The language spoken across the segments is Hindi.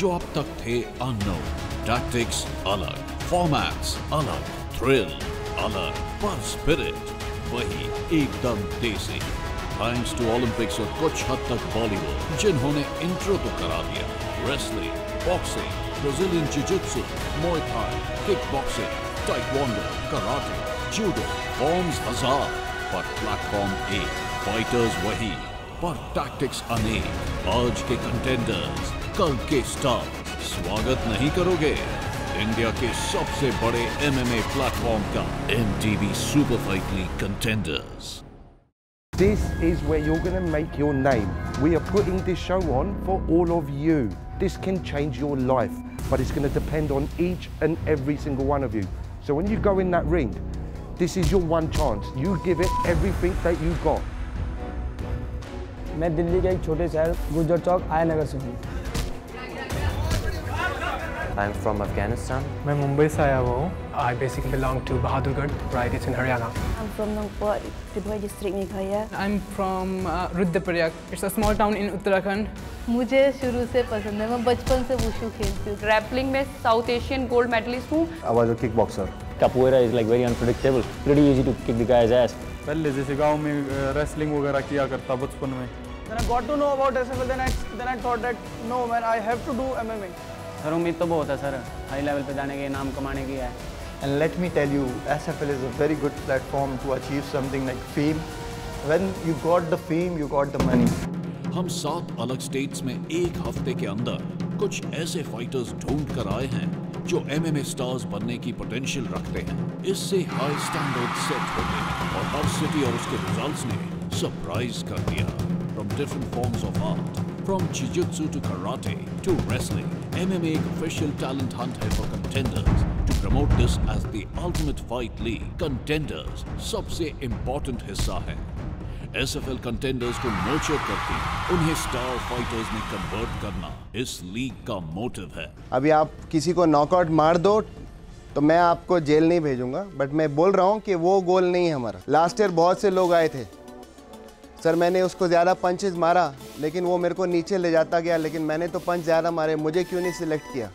जो अब तक थे अननोन। टैक्टिक्स अलग, फॉर्मेट्स अलग, थ्रिल अलग, पर स्पिरिट वही एकदम देसी। थैंक्स टू ओलंपिक्स और कुछ हद तक बॉलीवुड, जिन्होंने इंट्रो तो करा दिया, wrestling, boxing, Brazilian jiu-jitsu, मुay thai, kickboxing, taekwondo, karate, judo, forms हजार, पर प्लेटफॉर्म एक। फाइटर्स वही, पर टैक्टिक्स अनेक। आज के कंटेंडर्स, कल के स्टार, स्वागत नहीं करोगे इंडिया के सबसे बड़े एमएमए प्लेटफॉर्म का, MTV Super Fight League contenders. This is where you're going to make your name. We are putting this show on for all of you. This can change your life, but it's going to depend on each and every single one of you. So when you go in that ring, this is your one chance. You give it everything that you got. मैं दिल्ली के एक छोटे शहर गुज्जर चौक आयनगर से हूँ। I'm from Afghanistan. मैं मुंबई से आया हुआ हूँ। I basically belong to Bahadurgarh, right? It's in Haryana. I'm from Nangpur, Tribhuwan District Meghalaya. I'm from Rudrapur. It's a small town in Uttarakhand. मुझे शुरू से पसंद है। मैं बचपन से वुशु खेलती हूँ। Grappling में South Asian gold medalist हूँ। I was a kickboxer. Capoeira is like very unpredictable. Pretty easy to kick the guy's ass. पहले जैसे गांव में wrestling वगैरह किया करता बचपन में। Then I got to know about wrestling. Then I thought that no man, I have to do MMA. Sir उम्मीद तो बहुत है सर, हाई लेवल पे जाने की, नाम कमाने की है। And let me tell you, SFL is a very good platform to achieve something like fame. When you got the fame, you got the money. हम 7 अलग स्टेट्स में एक हफ्ते के अंदर कुछ ऐसे फाइटर्स ढूंढ कर आए हैं जो MMA स्टार्स बनने की पोटेंशियल रखते हैं। इससे हाई स्टैंडर्ड सेट होते हैं और हर सिटी और उसके रिजल्ट्स ने सरप्राइज कर दिया। From different forms of art, from jiu-jitsu to karate to wrestling, MMA official talent hunt है for contenders to promote this as the ultimate fight league. Contenders सबसे important हिस्सा है। SFL contenders को nurture करके उन्हें star fighters में convert करना इस league का motive है। अभी आप किसी को knockout मार दो तो मैं आपको जेल नहीं भेजूंगा, बट मैं बोल रहा हूँ कि वो गोल नहीं है हमारा। लास्ट ईयर बहुत से लोग आए थे, सर मैंने उसको ज़्यादा पंचेस मारा लेकिन वो मेरे को नीचे ले जाता गया, लेकिन मैंने तो पंच ज़्यादा मारे, मुझे क्यों नहीं सिलेक्ट किया?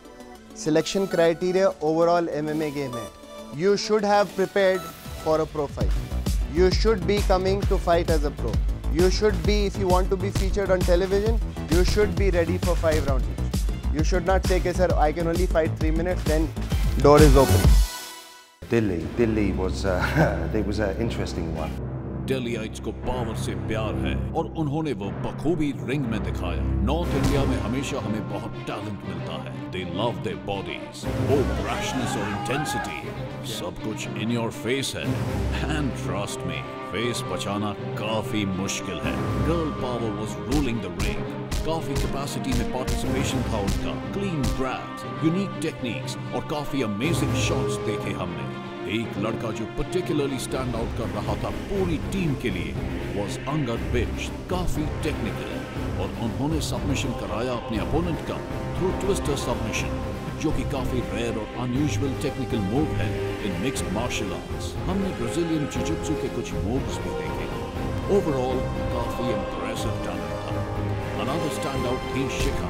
Selection criteria overall MMA game है। You should have prepared for a pro fight, you should be coming to fight as a pro, you should be, if you want to be featured on television, you should be ready for 5 round. You should not say कि sir I can only fight 3 minutes, then door is open. Delhi was there was a interesting one. Delhiites को पावर से प्यार है और उन्होंने वो बखूबी रिंग में दिखाया। नॉर्थ इंडिया में हमेशा हमें बहुत टैलेंट मिलता है। They love their bodies, वो brashness और intensity, सब कुछ in your face है। And trust me, face बचाना काफी मुश्किल है। Girl power was ruling the ring. काफी capacity में participation था उनका। Clean grabs, unique techniques और काफी amazing shots देखे हमने। एक लड़का जो पर्टिकुलरली स्टैंड आउट कर रहा था पूरी टीम के लिए वाज अंगद बिच, काफी टेक्निकल, और उन्होंने सबमिशन कराया अपने अपोनेंट का थ्रू ट्विस्टर सबमिशन, जो कि काफी रेयर और अनयूजुअल टेक्निकल मूव है इन मिक्स्ड मार्शल आर्ट्स। हमने ब्राजीलियन जिजित्सु के कुछ मूव्स भी देखे। ओवरऑल काफी इंप्रेसिव टैलेंट था। अनदर स्टैंड आउट थी शिखा,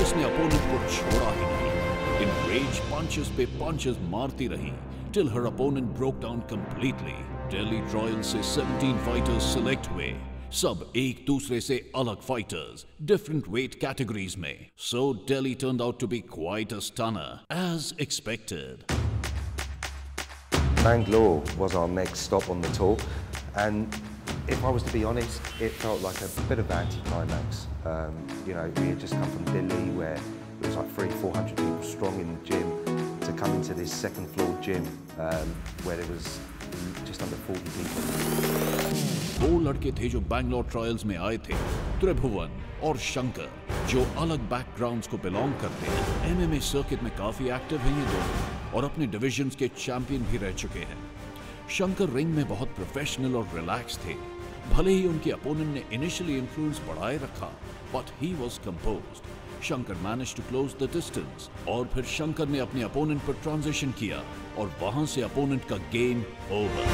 जिसने अपोनेंट को छोड़ा ही नहीं, इन रेज पंचेस पे पंचेस मारती रही। Till her opponent broke down completely. Delhi trial से 17 fighters select हुए, सब एक दूसरे से अलग fighters, different weight categories में. So Delhi turned out to be quite a stunner, as expected. Bangalore was our next stop on the tour, and if I was to be honest, it felt like a bit of an anti-climax. You know, we had just come from Delhi, where it was like 300-400 people strong in the gym. To come into this second floor gym where there was just under 40 people. वो लड़के थे जो बैंगलोर ट्रायल्स में आए थे, त्रिभुवन और शंकर, जो अलग बैकग्राउंड्स को बिलोंग करते हैं। एमएमए सर्किट में काफी एक्टिव हैं ये दोनों और अपने डिविजन्स के चैंपियन भी रह चुके हैं। शंकर रिंग में बहुत प्रोफेशनल और रिलैक्स थे, भले ही उनके अपोनेंट ने इनिशियली इन्फ्लुएंस बढ़ाए रखा, but he was composed. Shankar managed to close the distance और फिर शंकर ने अपने अपोनेंट पर ट्रांजिशन किया और वहां से अपोनेंट का गेम ओवर।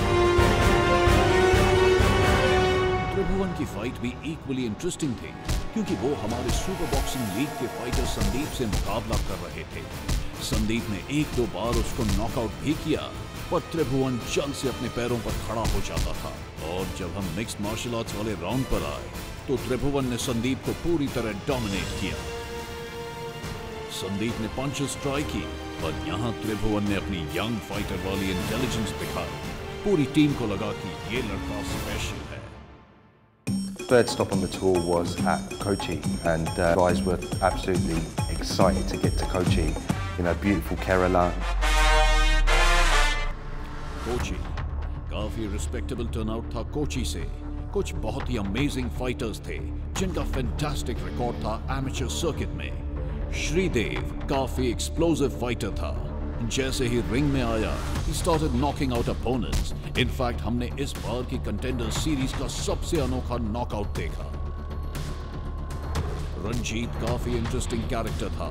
त्रिभुवन की फाइट भी इक्वली इंटरेस्टिंग थी क्योंकि वो हमारे सुपर बॉक्सिंग लीग के फाइटर संदीप से मुकाबला कर रहे थे। संदीप ने एक दो बार उसको नॉकआउट भी किया, पर त्रिभुवन जल्द से अपने पैरों पर खड़ा हो जाता था। और जब हम मिक्स्ड मार्शल आर्ट्स वाले राउंड पर आए तो त्रिभुवन ने संदीप को पूरी तरह डोमिनेट किया। संदीप ने पंचेस ट्राई की, पर यहाँ त्रिभुवन ने अपनी यंग फाइटर वाली इंटेलिजेंस दिखाई। पूरी टीम को लगा कि ये लड़का स्पेशल है। Third stop on the tour was at Kochi, and guys were absolutely excited to get to Kochi. You know, beautiful Kerala. Kochi, काफी respectable turnout था कोची से। कुछ बहुत ही amazing fighters थे, जिनका fantastic record था amateur circuit में। श्रीदेव काफी explosive fighter था। जैसे ही रिंग में आया, he started knocking out opponents. In fact, हमने इस बार की कंटेंडर सीरीज का सबसे अनोखा नॉकआउट देखा। रंजीत काफी इंटरेस्टिंग कैरेक्टर था।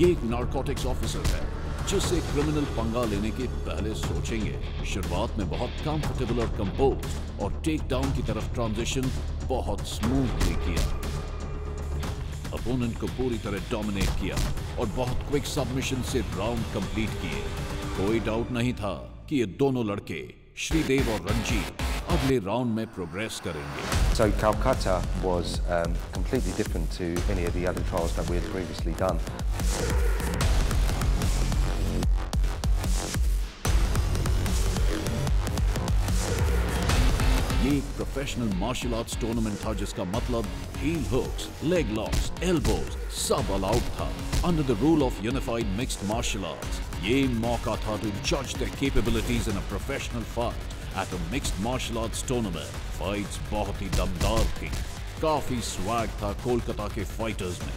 ये एक नार्कोटिक्स ऑफिसर है, जिससे क्रिमिनल पंगा लेने के पहले सोचेंगे। शुरुआत में बहुत कंफर्टेबल और कंपोज, और टेक डाउन की तरफ ट्रांजिशन बहुत स्मूथली किया। ओपोनेंट को पूरी तरह डोमिनेट किया और बहुत क्विक सबमिशन से राउंड कंप्लीट किए। कोई डाउट नहीं था कि ये दोनों लड़के श्रीदेव और रंजीत अगले राउंड में प्रोग्रेस करेंगे। So Kolkata was completely different to any of the other trials that we had previously done. ये एक प्रोफेशनल मार्शल आर्ट्स टूर्नामेंट था, जिसका मतलब heel hooks, leg locks, elbows सब अलाउड था under the rule of unified mixed martial arts. ये मौका था टू जज the capabilities in a professional fight at a mixed martial arts tournament. Fights बहुत ही दमदार थी, काफी स्वैग था कोलकाता के फाइटर्स में।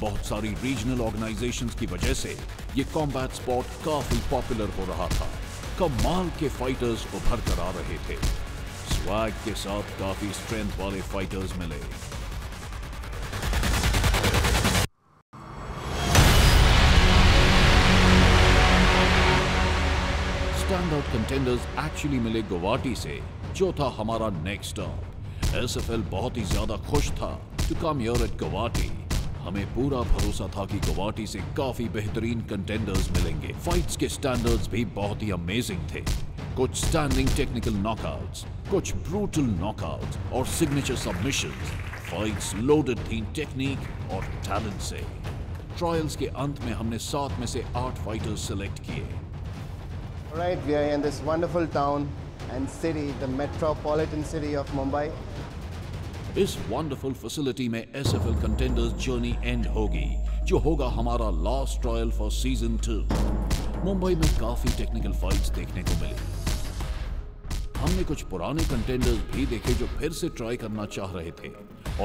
बहुत सारी रीजनल ऑर्गेनाइजेशंस की वजह से ये कॉम्बैट स्पोर्ट काफी पॉपुलर हो रहा था। कमाल के फाइटर्स उभर कर आ रहे थे। स्वैग के साथ काफी स्ट्रेंथ वाले फाइटर्स मिले। स्टैंडआउट कंटेंडर्स एक्चुअली मिले गुवाहाटी से, जो था हमारा नेक्स्ट स्टॉप। एसएफएल बहुत ही ज्यादा खुश था to come here at Guwahati. हमें पूरा भरोसा था कि गुवाहाटी से काफी बेहतरीन कंटेंडर्स मिलेंगे। फाइट्स के स्टैंडर्ड्स भी बहुत ही अमेजिंग थे। कुछ स्टैंडिंग टेक्निकल नॉकआउट्स, कुछ ब्रूटल नॉकआउट्स और सिग्नेचर सबमिशंस। फाइट्स लोडेड थी टेक्निक और टैलेंट से। ट्रायल्स के अंत में हमने 7 में से 8 फाइटर्स सिलेक्ट किए। Right, we are in this wonderful town and city, the metropolitan city of Mumbai. इस वंडरफुल फैसिलिटी में एसएफएल कंटेंडर्स जर्नी एंड होगी, जो होगा हमारा last trial for season 2। Mumbai में काफी टेक्निकल फाइट्स देखने को मिली। हमने कुछ पुराने कंटेंडर्स भी देखे जो फिर से ट्राई करना चाह रहे थे,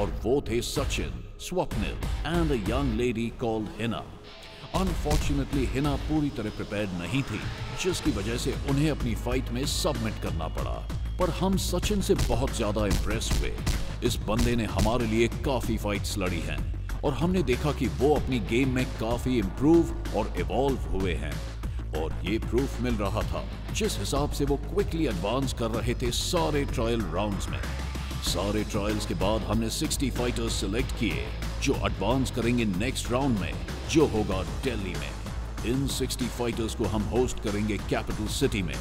और वो थे Sachin, Swapnil and a young lady called Hina. Unfortunately Hina पूरी तरह प्रिपेयर्ड नहीं थी, जिसकी वजह से उन्हें अपनी फाइट में सबमिट करना पड़ा। पर हम सचिन से बहुत ज्यादा इंप्रेस हुए। इस बंदे ने हमारे लिए काफी फाइट्स लड़ी हैं, और हमने देखा कि वो अपनी गेम में काफी इम्प्रूव और इवॉल्व हुए हैं। और ये प्रूफ मिल रहा था जिस हिसाब से वो क्विकली एडवांस कर रहे थे सारे ट्रायल राउंड्स में। सारे ट्रायल्स के बाद हमने 60 फाइटर्स सिलेक्ट किए, जो एडवांस करेंगे नेक्स्ट राउंड में, जो होगा दिल्ली में। इन 60 फाइटर्स को हम होस्ट करेंगे कैपिटल सिटी में,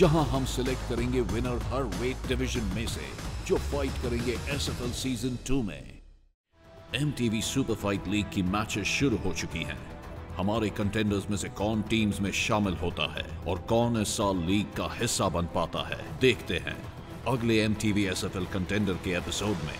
जहां हम सिलेक्ट करेंगे विनर हर वेट डिवीजन में से, जो फाइट करेंगे एसएफएल सीजन 2 में। एमटीवी सुपर फाइट लीग की मैचेस शुरू हो चुकी हैं। हमारे कंटेंडर्स में से कौन टीम्स में शामिल होता है और कौन इस साल लीग का हिस्सा बन पाता है, देखते हैं अगले MTV SFL कंटेंडर के एपिसोड में।